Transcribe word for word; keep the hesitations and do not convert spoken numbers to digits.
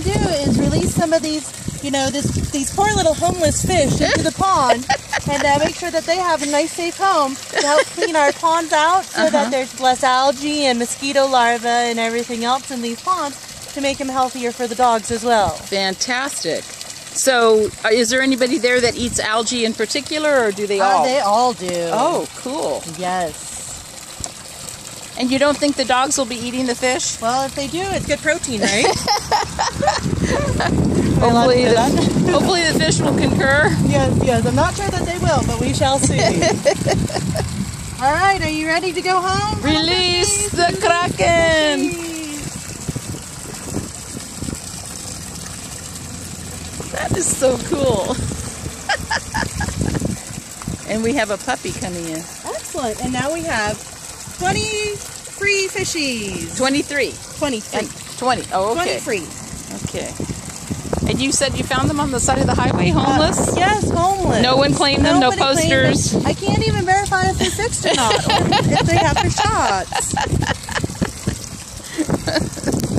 try and do is release some of these, you know, this, these poor little homeless fish into the pond, and uh, make sure that they have a nice, safe home to help clean our ponds out so uh-huh. that there's less algae and mosquito larvae and everything else in these ponds to make them healthier for the dogs as well. Fantastic. So, uh, is there anybody there that eats algae in particular, or do they uh, all? They all do. Oh, cool. Yes. And you don't think the dogs will be eating the fish? Well, if they do, it's good protein, right? hopefully, the, hopefully the fish will concur. Yes, yes. I'm not sure that they will, but we shall see. All right, are you ready to go home? Release the Kraken! That is so cool. And we have a puppy coming in. Excellent. And now we have twenty-three fishies. twenty-three. twenty-three. And twenty. Oh, okay. twenty-three. Okay. And you said you found them on the side of the highway, homeless? Uh, yes, homeless. No one claimed them, Nobody no posters. I can't even verify if they're fixed or not, or if they have their shots.